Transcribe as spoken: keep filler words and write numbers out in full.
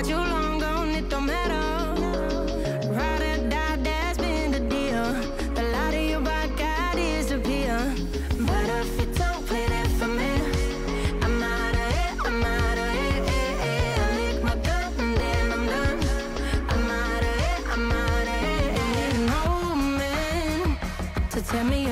got you long gone, it don't matter. Ride or die, that's been the deal. The light of your body got disappear. But if you don't play that for me, I'm out of it, I'm out of it, eh, eh. I lick my gun and then I'm done. I'm out of it, I'm out of it, and there's no man to tell me